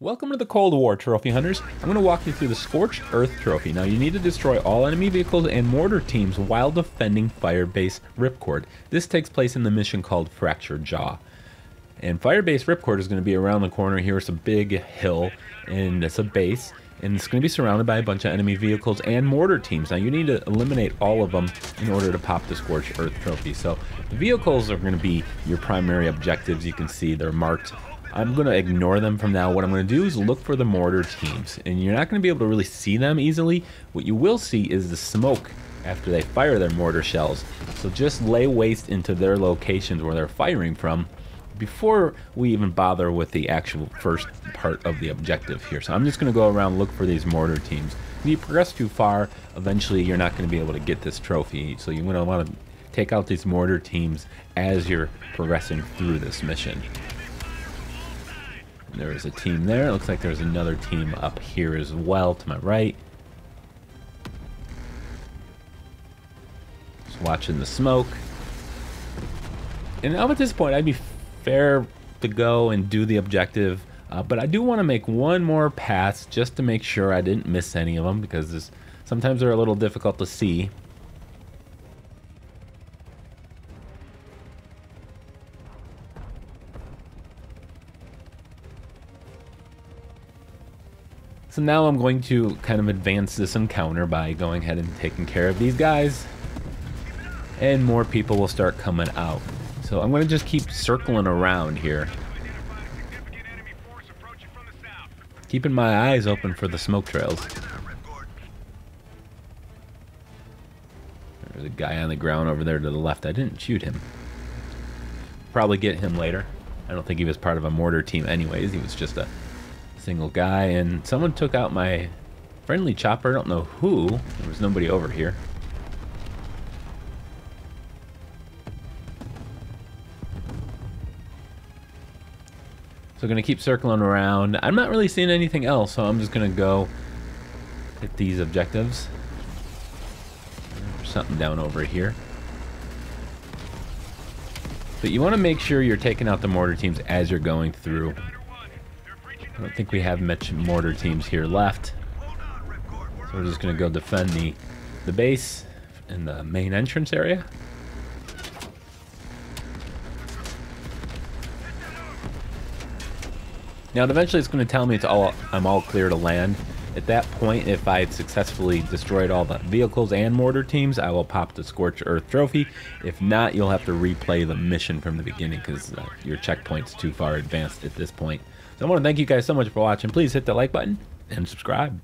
Welcome to the Cold War Trophy Hunters. I'm going to walk you through the Scorched Earth Trophy. Now you need to destroy all enemy vehicles and mortar teams while defending Firebase Ripcord. This takes place in the mission called Fracture Jaw. And Firebase Ripcord is going to be around the corner here. It's a big hill and it's a base. And it's going to be surrounded by a bunch of enemy vehicles and mortar teams. Now you need to eliminate all of them in order to pop the Scorched Earth Trophy. So the vehicles are going to be your primary objectives. You can see they're marked. I'm going to ignore them from now. What I'm going to do is look for the mortar teams, and you're not going to be able to really see them easily. What you will see is the smoke after they fire their mortar shells. So just lay waste into their locations where they're firing from before we even bother with the actual first part of the objective here. So I'm just going to go around, look for these mortar teams. If you progress too far, eventually you're not going to be able to get this trophy. So you're going to want to take out these mortar teams as you're progressing through this mission. There is a team there. It looks like there's another team up here as well to my right. Just watching the smoke. And now at this point, I'd be fair to go and do the objective, but I do want to make one more pass just to make sure I didn't miss any of them, because sometimes they're a little difficult to see. So now I'm going to kind of advance this encounter by going ahead and taking care of these guys, and more people will start coming out. So I'm going to just keep circling around here, keeping my eyes open for the smoke trails. There's a guy on the ground over there to the left. I didn't shoot him. Probably get him later. I don't think he was part of a mortar team anyways. He was just a single guy, and someone took out my friendly chopper. I don't know who. There was nobody over here. So I'm going to keep circling around. I'm not really seeing anything else, so I'm just going to go hit these objectives. There's something down over here. But you want to make sure you're taking out the mortar teams as you're going through. I don't think we have much mortar teams here left. So we're just going to go defend the base in the main entrance area. Now eventually it's going to tell me I'm all clear to land. At that point, if I had successfully destroyed all the vehicles and mortar teams, I will pop the Scorched Earth Trophy. If not, you'll have to replay the mission from the beginning, because your checkpoint's too far advanced at this point. So I want to thank you guys so much for watching. Please hit that like button and subscribe.